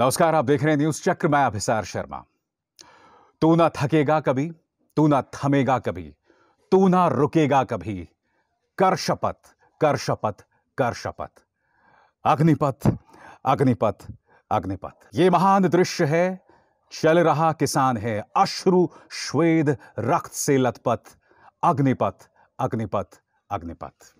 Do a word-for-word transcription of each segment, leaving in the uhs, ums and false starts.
नमस्कार, आप देख रहे हैं न्यूज़ चक्र, मैं अभिसार शर्मा। तू ना थकेगा कभी, तू ना थमेगा कभी, तू ना रुकेगा कभी, कर शपथ कर शपथ कर शपथ। अग्निपथ अग्निपथ अग्निपथ, ये महान दृश्य है। चल रहा किसान है, अश्रु श्वेद रक्त से लथपथ। अग्निपथ अग्निपथ अग्निपथ।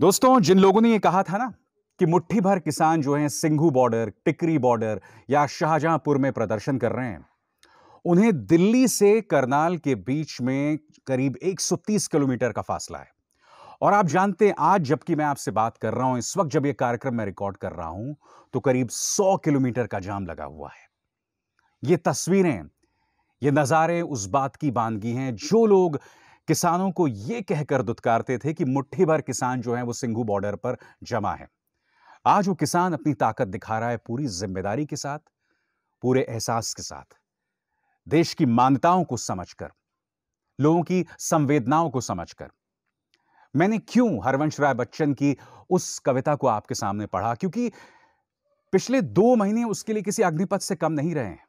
दोस्तों, जिन लोगों ने ये कहा था ना कि मुट्ठी भर किसान जो हैं सिंघू बॉर्डर, टिकरी बॉर्डर या शाहजहांपुर में प्रदर्शन कर रहे हैं, उन्हें दिल्ली से करनाल के बीच में करीब एक सौ तीस किलोमीटर का फासला है। और आप जानते हैं, आज जबकि मैं आपसे बात कर रहा हूं, इस वक्त जब यह कार्यक्रम मैं रिकॉर्ड कर रहा हूं, तो करीब सौ किलोमीटर का जाम लगा हुआ है। ये तस्वीरें, ये नज़ारे उस बात की बानगी हैं जो लोग किसानों को यह कहकर दुत्कारते थे कि मुट्ठी भर किसान जो हैं वो सिंघू बॉर्डर पर जमा है। आज वो किसान अपनी ताकत दिखा रहा है, पूरी जिम्मेदारी के साथ, पूरे एहसास के साथ, देश की मान्यताओं को समझकर, लोगों की संवेदनाओं को समझकर। मैंने क्यों हरवंश राय बच्चन की उस कविता को आपके सामने पढ़ा, क्योंकि पिछले दो महीने उसके लिए किसी अग्निपथ से कम नहीं रहे हैं।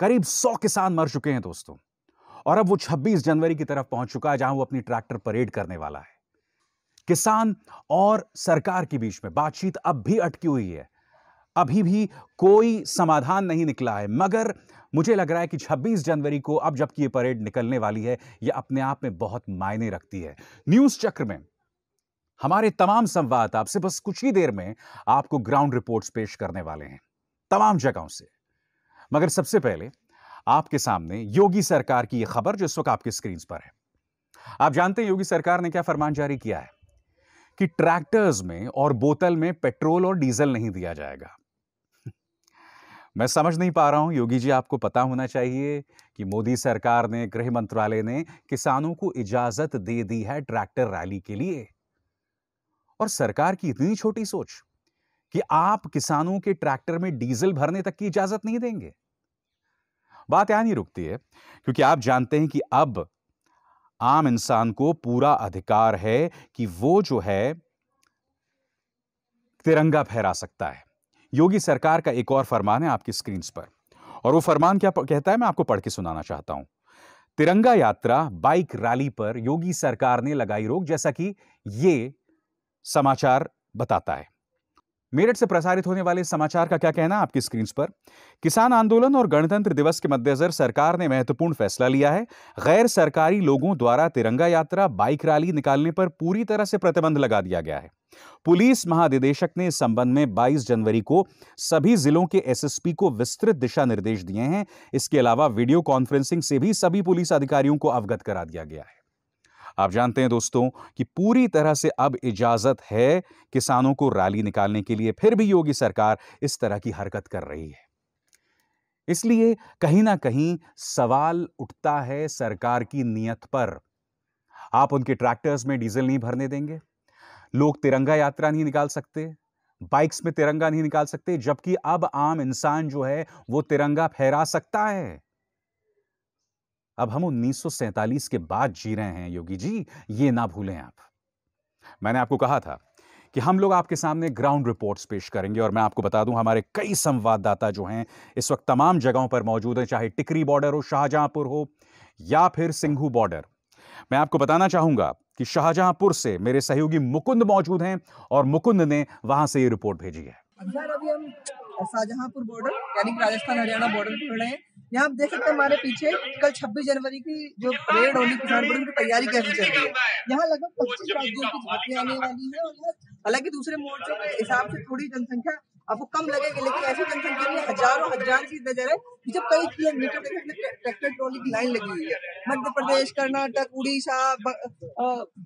करीब सौ किसान मर चुके हैं दोस्तों, और अब वो छब्बीस जनवरी की तरफ पहुंच चुका है, जहां वो अपनी ट्रैक्टर परेड करने वाला है। किसान और सरकार के बीच में बातचीत अब भी अटकी हुई है, अभी भी कोई समाधान नहीं निकला है। मगर मुझे लग रहा है कि छब्बीस जनवरी को, अब जबकि ये परेड निकलने वाली है, ये अपने आप में बहुत मायने रखती है। न्यूज़ चक्र में हमारे तमाम संवाददाता आपसे बस कुछ ही देर में आपको ग्राउंड रिपोर्ट्स पेश करने वाले हैं तमाम जगहों से। मगर सबसे पहले आपके सामने योगी सरकार की यह खबर जो इस वक्त आपके स्क्रीन पर है। आप जानते हैं योगी सरकार ने क्या फरमान जारी किया है कि ट्रैक्टर्स में और बोतल में पेट्रोल और डीजल नहीं दिया जाएगा। मैं समझ नहीं पा रहा हूं योगी जी, आपको पता होना चाहिए कि मोदी सरकार ने, गृह मंत्रालय ने किसानों को इजाजत दे दी है ट्रैक्टर रैली के लिए। और सरकार की इतनी छोटी सोच कि आप किसानों के ट्रैक्टर में डीजल भरने तक की इजाजत नहीं देंगे। बात यहां नहीं रुकती है, क्योंकि आप जानते हैं कि अब आम इंसान को पूरा अधिकार है कि वो जो है तिरंगा फहरा सकता है। योगी सरकार का एक और फरमान है आपकी स्क्रीन पर, और वो फरमान क्या कहता है, मैं आपको पढ़ के सुनाना चाहता हूं। तिरंगा यात्रा, बाइक रैली पर योगी सरकार ने लगाई रोक, जैसा कि ये समाचार बताता है। मेरठ से प्रसारित होने वाले समाचार का क्या कहना है आपकी स्क्रीन पर। किसान आंदोलन और गणतंत्र दिवस के मद्देनजर सरकार ने महत्वपूर्ण फैसला लिया है। गैर सरकारी लोगों द्वारा तिरंगा यात्रा, बाइक रैली निकालने पर पूरी तरह से प्रतिबंध लगा दिया गया है। पुलिस महानिदेशक ने इस संबंध में बाईस जनवरी को सभी जिलों के एस एस पी को विस्तृत दिशा निर्देश दिए हैं। इसके अलावा वीडियो कॉन्फ्रेंसिंग से भी सभी पुलिस अधिकारियों को अवगत करा दिया गया है। आप जानते हैं दोस्तों कि पूरी तरह से अब इजाजत है किसानों को रैली निकालने के लिए, फिर भी योगी सरकार इस तरह की हरकत कर रही है। इसलिए कहीं ना कहीं सवाल उठता है सरकार की नीयत पर। आप उनके ट्रैक्टर्स में डीजल नहीं भरने देंगे, लोग तिरंगा यात्रा नहीं निकाल सकते, बाइक्स में तिरंगा नहीं निकाल सकते, जबकि अब आम इंसान जो है वो तिरंगा फहरा सकता है। अब हम उन्नीस सौ सैंतालीस के बाद जी रहे हैं योगी जी, ये ना भूलें आप। मैंने आपको कहा था कि हम लोग आपके सामने ग्राउंड रिपोर्ट्स पेश करेंगे, और मैं आपको बता दूं हमारे कई संवाददाता जो हैं इस वक्त तमाम जगहों पर मौजूद हैं, चाहे टिकरी बॉर्डर हो, शाहजहांपुर हो, या फिर सिंघू बॉर्डर। मैं आपको बताना चाहूंगा कि शाहजहांपुर से मेरे सहयोगी मुकुंद मौजूद हैं, और मुकुंद ने वहां से ये रिपोर्ट भेजी है। अभी हम शाहजहांपुर बॉर्डर यानी राजस्थान हरियाणा बॉर्डर पे खड़े हैं। यहाँ आप देख सकते हैं हमारे पीछे कल छब्बीस जनवरी की जो परेड होगी किसान परेड की तैयारी कैसे चल रही है। यहाँ लगभग पच्चीस राज्यों की झांकियां आने वाली है, और हालांकि दूसरे मोर्चों के हिसाब से थोड़ी जनसंख्या आपको कम लगेगी, लेकिन ऐसी जनसंख्या में हजारों हजार की नजर है कि जब कई किलोमीटर ट्रैक्टर ट्रॉली की लाइन लगी हुई है। मध्य प्रदेश, कर्नाटक, उड़ीसा,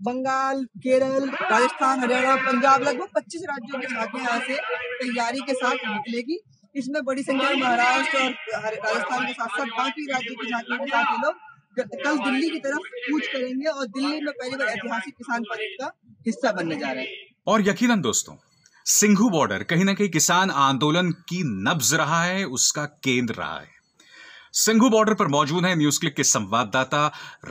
बंगाल, केरल, राजस्थान, हरियाणा, पंजाब, लगभग पच्चीस राज्यों की झांकियां यहाँ से तैयारी के साथ निकलेगी। इसमें बड़ी संख्या में महाराष्ट्र और राजस्थान के साथ साथ बाकी राज्यों की झांकियों के साथ लोग कल दिल्ली की तरफ कूच करेंगे, और दिल्ली में पहली बार ऐतिहासिक किसान परेड का हिस्सा बनने जा रहे हैं। और यकीनन दोस्तों, सिंघू बॉर्डर कहीं ना कहीं किसान आंदोलन की नब्ज रहा है, उसका केंद्र रहा है। सिंघू बॉर्डर पर मौजूद हैं न्यूज क्लिक के संवाददाता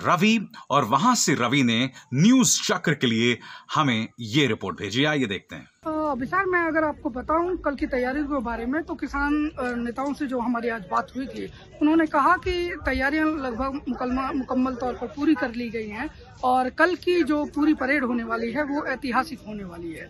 रवि, और वहां से रवि ने न्यूज़चक्र के लिए हमें ये रिपोर्ट भेजी। आइए देखते हैं। अभिसार, मैं अगर आपको बताऊं कल की तैयारियों के बारे में, तो किसान नेताओं से जो हमारी आज बात हुई थी, उन्होंने कहा कि तैयारियां लगभग मुकम्मल मुकम्मल तौर पर पूरी कर ली गई हैं और कल की जो पूरी परेड होने वाली है वो ऐतिहासिक होने वाली है।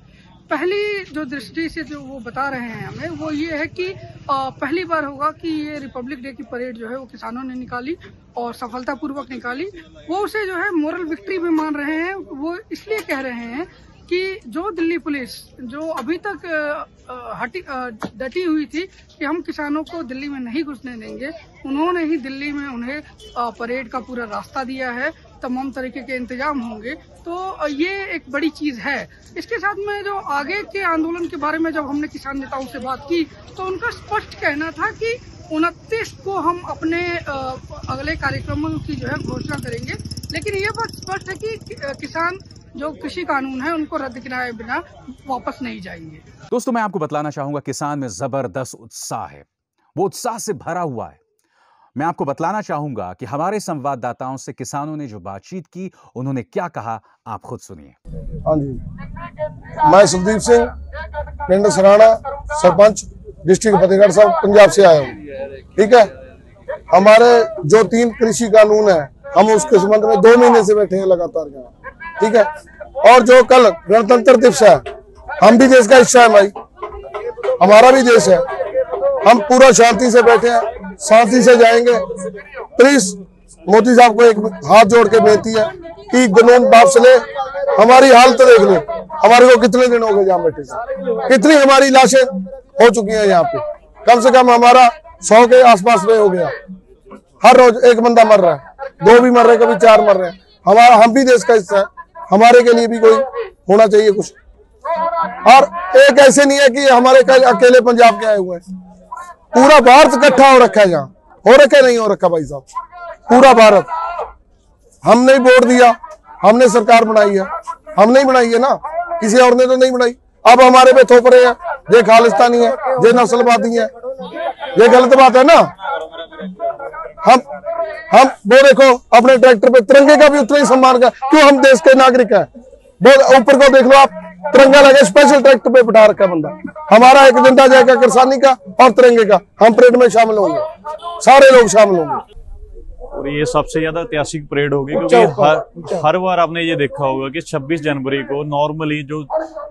पहली जो दृष्टि से जो वो बता रहे हैं हमें, वो ये है कि पहली बार होगा कि ये रिपब्लिक डे की परेड जो है वो किसानों ने निकाली और सफलतापूर्वक निकाली। वो उसे जो है मोरल विक्ट्री भी मान रहे हैं। वो इसलिए कह रहे हैं कि जो दिल्ली पुलिस जो अभी तक हटी डटी हुई थी कि हम किसानों को दिल्ली में नहीं घुसने देंगे, उन्होंने ही दिल्ली में उन्हें परेड का पूरा रास्ता दिया है, तमाम तरीके के इंतजाम होंगे। तो ये एक बड़ी चीज है। इसके साथ में जो आगे के आंदोलन के बारे में जब हमने किसान नेताओं से बात की, तो उनका स्पष्ट कहना था कि उनतीस को हम अपने अगले कार्यक्रमों की जो है घोषणा करेंगे, लेकिन ये बात स्पष्ट है कि किसान जो कृषि कानून है उनको रद्द किए बिना वापस नहीं जाएंगे। दोस्तों, मैं आपको बतलाना चाहूंगा किसान में जबरदस्त उत्साह है, वो उत्साह से भरा हुआ है। मैं आपको बतलाना चाहूंगा कि हमारे संवाददाताओं से किसानों ने जो बातचीत की, उन्होंने क्या कहा, आप खुद सुनिए। हाँ जी, मैं सुखदीप सिंह, पिंड सराणा, सरपंच, डिस्ट्रिक्ट फतेहगढ़ साहब, पंजाब से आया हूँ। ठीक है, हमारे जो तीन कृषि कानून है, हम उसके संबंध में दो महीने से बैठे हैं लगातार यहाँ। ठीक है, और जो कल गणतंत्र दिवस है, हम भी देश का हिस्सा है भाई, हमारा भी देश है, हम पूरा शांति से बैठे हैं, शांति से जाएंगे। प्लीज मोदी साहब को एक हाथ जोड़ के बेनती है कि कानून वापस ले। हमारी हालत देख ले, हमारे को कितने दिन हो गए यहाँ बैठे, कितनी हमारी लाशें हो चुकी हैं यहाँ पे, कम से कम हमारा सौ के आसपास में हो गया। हर रोज एक बंदा मर रहा है, दो भी मर रहे, कभी चार मर रहे हैं। हमारा हम भी देश का हिस्सा है, हमारे के लिए भी कोई होना चाहिए कुछ। और एक ऐसे नहीं है कि हमारे अकेले पंजाब के आए हुए हैं, पूरा भारत इकट्ठा हो रखा है यहाँ। हो रखा नहीं हो रखा भाई साहब, पूरा भारत। हमने वोट दिया, हमने सरकार बनाई है, हमने ही बनाई है ना, किसी और ने तो नहीं बनाई। अब हमारे पे थोप रहे हैं ये खालिस्तानी है, ये नस्लवादी है, ये गलत बात है ना। हम हम वो देखो अपने ट्रैक्टर पे तिरंगे का भी उतना ही सम्मान का, क्यों, हम देश के नागरिक है। बहुत ऊपर को देख लो आप, तिरंगा लगे, स्पेशल ट्रैक्टर पे बिठा रखा बंदा। हमारा एक झंडा जाएगा किसानी का और तिरंगे का, हम परेड में शामिल होंगे, सारे लोग शामिल होंगे। और ये सबसे ज्यादा ऐतिहासिक परेड होगी, क्योंकि हर हर बार आपने ये देखा होगा कि छब्बीस जनवरी को नॉर्मली जो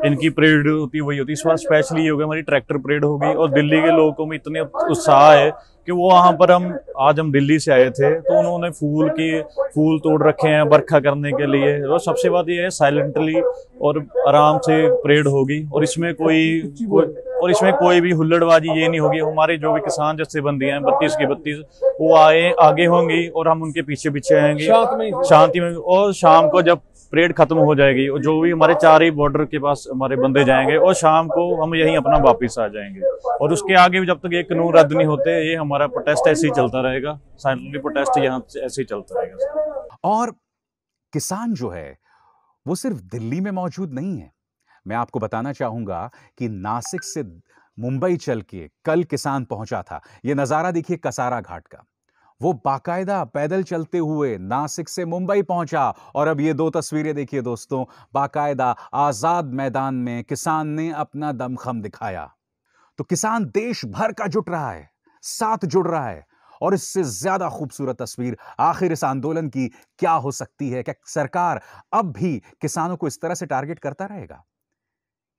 इनकी परेड होती वही होती, इस बार स्पेशली होगी हमारी ट्रैक्टर परेड होगी। और दिल्ली के लोगों में इतने उत्साह है कि वो वहाँ पर, हम आज हम दिल्ली से आए थे तो उन्होंने फूल की फूल तोड़ रखे हैं बरखा करने के लिए। और सबसे बात ये है साइलेंटली और आराम से परेड होगी, और इसमें कोई, कोई और इसमें कोई भी हुल्लड़बाजी ये नहीं होगी। हमारे जो भी किसान जत्थेबंदी हैं बत्तीस की बत्तीस, वो आए आगे होंगी और हम उनके पीछे पीछे आएंगे शांति में। और शाम को जब परेड खत्म हो जाएगी, और जो भी हमारे चार ही बॉर्डर के पास हमारे बंदे जाएंगे, और शाम को हम यहीं अपना वापस आ जाएंगे। और उसके आगे भी जब तक ये कानून रद्द नहीं होते, ये हमारा प्रोटेस्ट ऐसे ही चलता रहेगा, साइलेंटली प्रोटेस्ट यहाँ ऐसे ही चलता रहेगा। और किसान जो है वो सिर्फ दिल्ली में मौजूद नहीं है। मैं आपको बताना चाहूंगा कि नासिक से मुंबई चल के कल किसान पहुंचा था। यह नजारा देखिए कसारा घाट का, वो बाकायदा पैदल चलते हुए नासिक से मुंबई पहुंचा। और अब ये दो तस्वीरें देखिए दोस्तों, बाकायदा आजाद मैदान में किसान ने अपना दमखम दिखाया। तो किसान देश भर का जुट रहा है, साथ जुड़ रहा है, और इससे ज्यादा खूबसूरत तस्वीर आखिर इस आंदोलन की क्या हो सकती है। क्या सरकार अब भी किसानों को इस तरह से टारगेट करता रहेगा?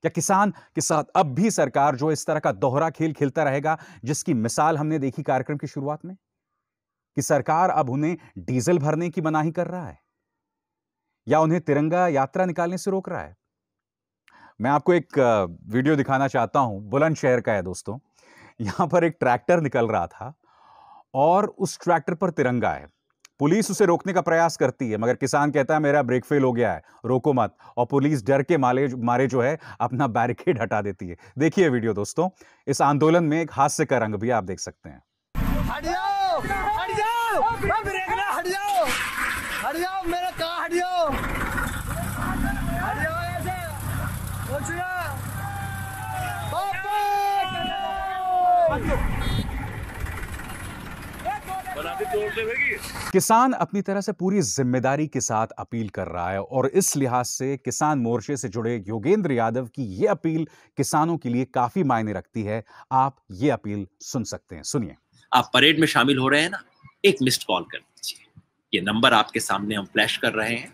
क्या किसान के साथ अब भी सरकार जो इस तरह का दोहरा खेल खेलता रहेगा, जिसकी मिसाल हमने देखी कार्यक्रम की शुरुआत में कि सरकार अब उन्हें डीजल भरने की मनाही कर रहा है या उन्हें तिरंगा यात्रा निकालने से रोक रहा है। मैं आपको एक वीडियो दिखाना चाहता हूं, बुलंदशहर का है दोस्तों। यहां पर एक ट्रैक्टर निकल रहा था और उस ट्रैक्टर पर तिरंगा है। पुलिस उसे रोकने का प्रयास करती है, मगर किसान कहता है मेरा ब्रेक फेल हो गया है, रोको मत। और पुलिस डर के मारे मारे जो है अपना बैरिकेड हटा देती है। देखिए वीडियो दोस्तों, इस आंदोलन में एक हास्य का रंग भी आप देख सकते हैं। हट जाओ, हट जाओ, ब्रेक ना, हट जाओ, हट जाओ, मेरा कहां हट जाओ, हट जाओ, ऐसे सोचो ना, बाप रे, किसान अपनी तरह से पूरी जिम्मेदारी के साथ अपील कर रहा है और इस लिहाज से किसान मोर्चे से जुड़े योगेंद्र यादव की ये अपील किसानों के लिए काफी मायने रखती है। आप ये अपील सुन सकते हैं, सुनिए। आप परेड में शामिल हो रहे हैं ना, एक मिस्ड कॉल कर दीजिए। ये नंबर आपके सामने हम फ्लैश कर रहे हैं,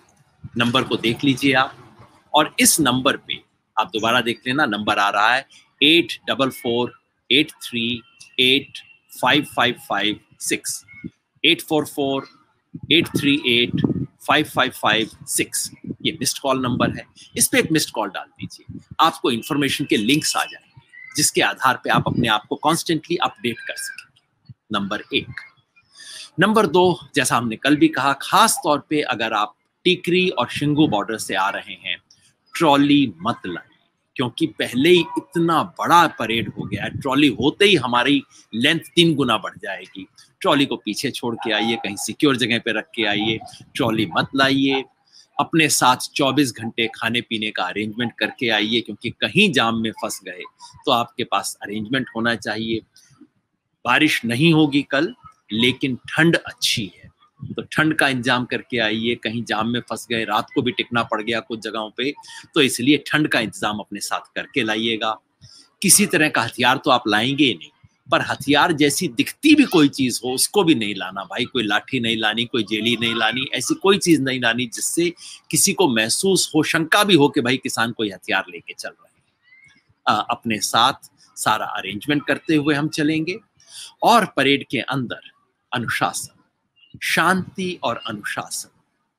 नंबर को देख लीजिए आप, और इस नंबर पे आप दोबारा देख लेना, नंबर आ रहा है eight four four eight three eight five five five six, eight four four eight three eight five five five six. ये मिस्ड कॉल नंबर है, इस पे एक मिस्ड कॉल डाल दीजिए। आपको इन्फॉर्मेशन के लिंक्स आ जाएंगे जिसके आधार पे आप अपने आप को कॉन्स्टेंटली अपडेट कर सकेंगे। नंबर एक। नंबर दो, जैसा हमने कल भी कहा, खास तौर पे अगर आप टीकरी और शिंगू बॉर्डर से आ रहे हैं, ट्रॉली मत लाइए, क्योंकि पहले ही इतना बड़ा परेड हो गया है, ट्रॉली होते ही हमारी लेंथ तीन गुना बढ़ जाएगी। ट्रॉली को पीछे छोड़ के आइए, कहीं सिक्योर जगह पे रख के आइए, ट्रॉली मत लाइए। अपने साथ चौबीस घंटे खाने पीने का अरेंजमेंट करके आइए, क्योंकि कहीं जाम में फंस गए तो आपके पास अरेंजमेंट होना चाहिए। बारिश नहीं होगी कल, लेकिन ठंड अच्छी है, तो ठंड का इंतजाम करके आइए। कहीं जाम में फंस गए, रात को भी टिकना पड़ गया कुछ जगहों पे, तो इसलिए ठंड का इंतजाम अपने साथ करके लाइएगा। किसी तरह का हथियार तो आप लाएंगे ही नहीं, पर हथियार जैसी दिखती भी कोई चीज हो उसको भी नहीं लाना भाई। कोई लाठी नहीं लानी, कोई जेली नहीं लानी, ऐसी कोई चीज नहीं लानी जिससे किसी को महसूस हो, शंका भी हो कि भाई किसान कोई हथियार लेके चल रहा है। अपने साथ सारा अरेंजमेंट करते हुए हम चलेंगे। और परेड के अंदर अनुशासन, शांति और अनुशासन,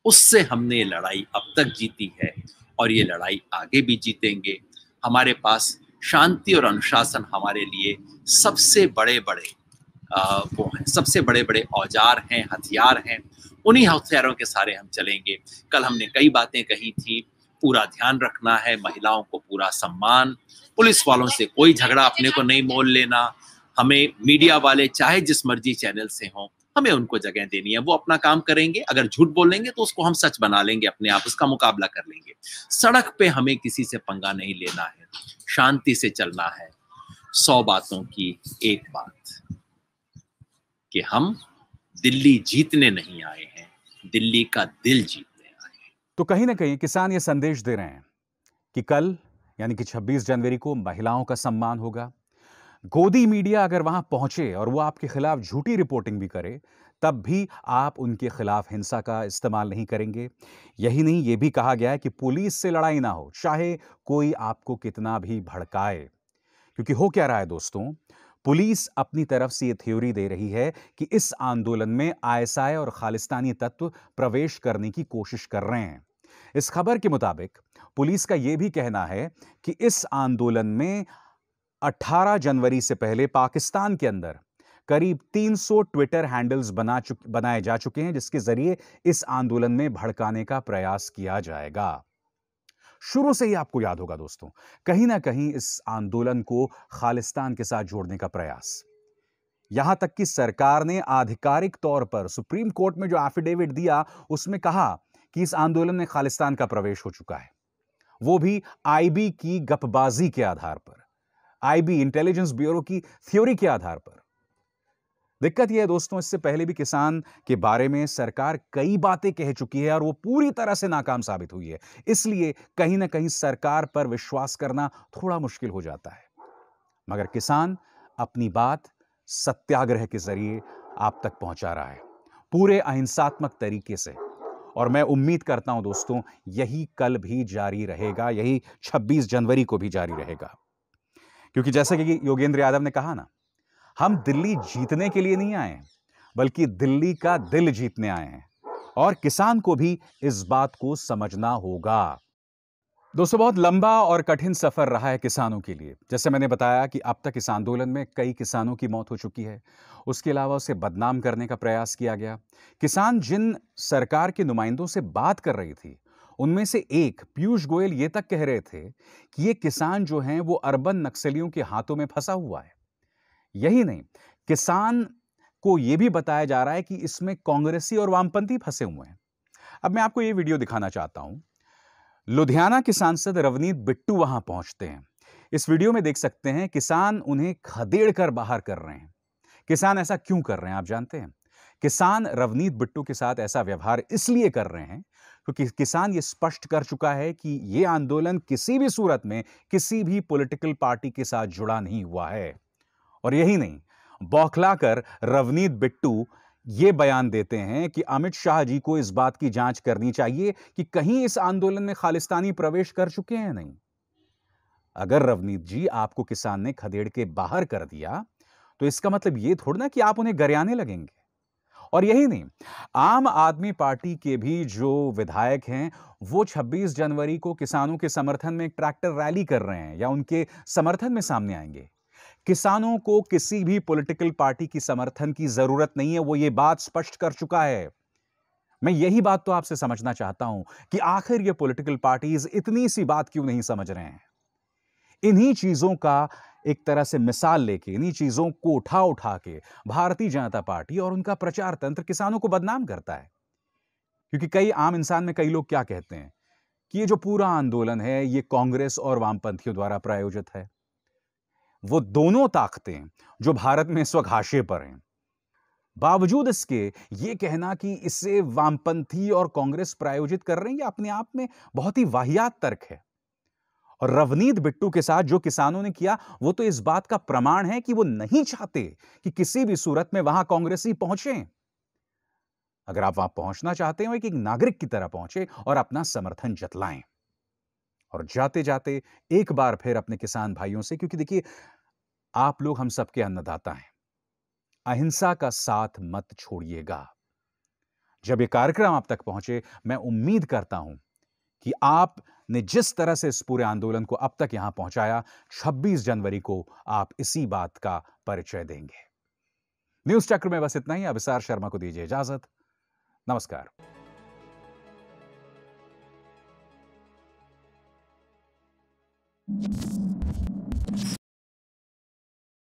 उससे हमने लड़ाई अब तक जीती है और ये लड़ाई आगे भी जीतेंगे। हमारे पास शांति और अनुशासन हमारे लिए सबसे बड़े बड़े आ, वो हैं, सबसे बड़े बड़े औजार हैं, हथियार हैं। उन्हीं हथियारों के सारे हम चलेंगे। कल हमने कई बातें कही थी, पूरा ध्यान रखना है, महिलाओं को पूरा सम्मान, पुलिस वालों से कोई झगड़ा अपने को नहीं मोल लेना, हमें मीडिया वाले चाहे जिस मर्जी चैनल से हों, हमें उनको जगह देनी है। वो अपना काम करेंगे, अगर झूठ बोलेंगे तो उसको हम सच बना लेंगे, अपने आप उसका मुकाबला कर लेंगे। सड़क पे हमें किसी से पंगा नहीं लेना है, शांति से चलना है। सौ बातों की एक बात कि हम दिल्ली जीतने नहीं आए हैं, दिल्ली का दिल जीतने आए हैं। तो कहीं ना कहीं किसान ये संदेश दे रहे हैं कि कल यानी कि छब्बीस जनवरी को महिलाओं का सम्मान होगा। गोदी मीडिया अगर वहां पहुंचे और वो आपके खिलाफ झूठी रिपोर्टिंग भी करे, तब भी आप उनके खिलाफ हिंसा का इस्तेमाल नहीं करेंगे। यही नहीं, ये भी कहा गया है कि पुलिस से लड़ाई ना हो, चाहे कोई आपको कितना भी भड़काए। क्योंकि हो क्या रहा है दोस्तों, पुलिस अपनी तरफ से ये थ्योरी दे रही है कि इस आंदोलन में आईएसआई और खालिस्तानी तत्व प्रवेश करने की कोशिश कर रहे हैं। इस खबर के मुताबिक पुलिस का यह भी कहना है कि इस आंदोलन में अठारह जनवरी से पहले पाकिस्तान के अंदर करीब तीन सौ ट्विटर हैंडल्स बना चुके बनाए जा चुके हैं, जिसके जरिए इस आंदोलन में भड़काने का प्रयास किया जाएगा। शुरू से ही आपको याद होगा दोस्तों, कहीं ना कहीं इस आंदोलन को खालिस्तान के साथ जोड़ने का प्रयास, यहां तक कि सरकार ने आधिकारिक तौर पर सुप्रीम कोर्ट में जो एफिडेविट दिया उसमें कहा कि इस आंदोलन में खालिस्तान का प्रवेश हो चुका है, वो भी आईबी की गपबाजी के आधार पर, आईबी इंटेलिजेंस ब्यूरो की थ्योरी के आधार पर। दिक्कत यह है दोस्तों, इससे पहले भी किसान के बारे में सरकार कई बातें कह चुकी है और वो पूरी तरह से नाकाम साबित हुई है, इसलिए कहीं ना कहीं सरकार पर विश्वास करना थोड़ा मुश्किल हो जाता है। मगर किसान अपनी बात सत्याग्रह के जरिए आप तक पहुंचा रहा है, पूरे अहिंसात्मक तरीके से। और मैं उम्मीद करता हूं दोस्तों, यही कल भी जारी रहेगा, यही छब्बीस जनवरी को भी जारी रहेगा। क्योंकि जैसे कि योगेंद्र यादव ने कहा ना, हम दिल्ली जीतने के लिए नहीं आए हैं, बल्कि दिल्ली का दिल जीतने आए हैं। और किसान को भी इस बात को समझना होगा। दोस्तों, बहुत लंबा और कठिन सफर रहा है किसानों के लिए। जैसे मैंने बताया कि अब तक इस आंदोलन में कई किसानों की मौत हो चुकी है, उसके अलावा उसे बदनाम करने का प्रयास किया गया। किसान जिन सरकार के नुमाइंदों से बात कर रही थी, उनमें से एक पीयूष गोयल ये तक कह रहे थे कि ये किसान जो हैं वो अर्बन नक्सलियों के हाथों में फंसा हुआ है। यही नहीं, किसान को ये भी बताया जा रहा है कि इसमें कांग्रेसी और वामपंथी फंसे हुए हैं। अब मैं आपको ये वीडियो दिखाना चाहता हूं। लुधियाना के सांसद रवनीत बिट्टू वहां पहुंचते हैं। इस वीडियो में देख सकते हैं किसान उन्हें खदेड़ कर बाहर कर रहे हैं। किसान ऐसा क्यों कर रहे हैं आप जानते हैं? किसान रवनीत बिट्टू के साथ ऐसा व्यवहार इसलिए कर रहे हैं क्योंकि किसान ये स्पष्ट कर चुका है कि ये आंदोलन किसी भी सूरत में किसी भी पॉलिटिकल पार्टी के साथ जुड़ा नहीं हुआ है। और यही नहीं, बौखलाकर रवनीत बिट्टू ये बयान देते हैं कि अमित शाह जी को इस बात की जांच करनी चाहिए कि कहीं इस आंदोलन में खालिस्तानी प्रवेश कर चुके हैं नहीं। अगर रवनीत जी आपको किसान ने खदेड़ के बाहर कर दिया तो इसका मतलब यह थोड़ी ना कि आप उन्हें गरियाने लगेंगे। और यही नहीं, आम आदमी पार्टी के भी जो विधायक हैं वो छब्बीस जनवरी को किसानों के समर्थन में एक ट्रैक्टर रैली कर रहे हैं या उनके समर्थन में सामने आएंगे। किसानों को किसी भी पॉलिटिकल पार्टी की समर्थन की जरूरत नहीं है, वो ये बात स्पष्ट कर चुका है। मैं यही बात तो आपसे समझना चाहता हूं कि आखिर ये पॉलिटिकल पार्टीज इतनी सी बात क्यों नहीं समझ रहे हैं। इन्हीं चीजों का एक तरह से मिसाल लेके, इन्हीं चीजों को उठा उठा के भारतीय जनता पार्टी और उनका प्रचार तंत्र किसानों को बदनाम करता है। क्योंकि कई आम इंसान में कई लोग क्या कहते हैं कि ये जो पूरा आंदोलन है ये कांग्रेस और वामपंथियों द्वारा प्रायोजित है। वो दोनों ताकतें जो भारत में इस वक्त हाशिए पर हैं, बावजूद इसके ये कहना कि इसे वामपंथी और कांग्रेस प्रायोजित कर रहे हैं, ये अपने आप में बहुत ही वाहियात तर्क है। और रवनीत बिट्टू के साथ जो किसानों ने किया वो तो इस बात का प्रमाण है कि वो नहीं चाहते कि किसी भी सूरत में वहां कांग्रेसी पहुंचे। अगर आप वहां पहुंचना चाहते हो एक, एक नागरिक की तरह पहुंचे और अपना समर्थन जतलाएं। और जाते जाते एक बार फिर अपने किसान भाइयों से, क्योंकि देखिए आप लोग हम सबके अन्नदाता हैं, अहिंसा का साथ मत छोड़िएगा। जब ये कार्यक्रम आप तक पहुंचे, मैं उम्मीद करता हूं कि आप ने जिस तरह से इस पूरे आंदोलन को अब तक यहां पहुंचाया, छब्बीस जनवरी को आप इसी बात का परिचय देंगे। न्यूज़ चक्र में बस इतना ही। अभिसार शर्मा को दीजिए इजाजत। नमस्कार।